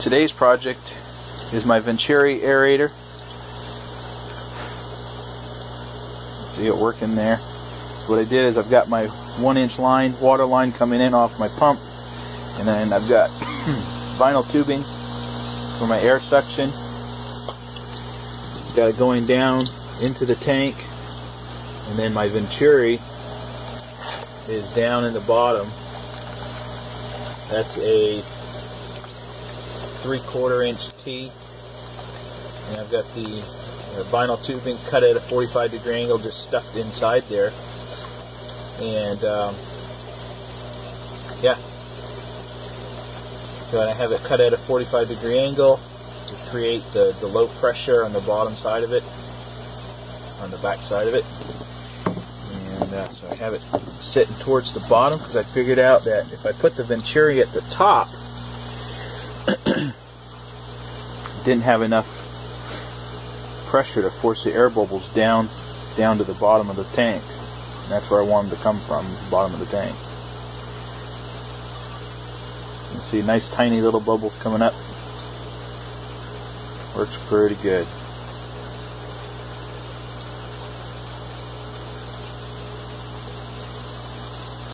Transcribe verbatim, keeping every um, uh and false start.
Today's project is my Venturi aerator. Let's see it working there. So what I did is I've got my one inch line, water line coming in off my pump, and then I've got vinyl tubing for my air suction. Got it going down into the tank, and then my Venturi is down in the bottom. That's a three-quarter inch T, and I've got the uh, vinyl tubing cut at a forty-five degree angle, just stuffed inside there. And um, yeah, so I have it cut at a forty-five degree angle to create the, the low pressure on the bottom side of it, on the back side of it. And uh, so I have it sitting towards the bottom because I figured out that if I put the Venturi at the top, didn't have enough pressure to force the air bubbles down down to the bottom of the tank. And that's where I wanted to come from, is the bottom of the tank. You can see nice tiny little bubbles coming up. Works pretty good.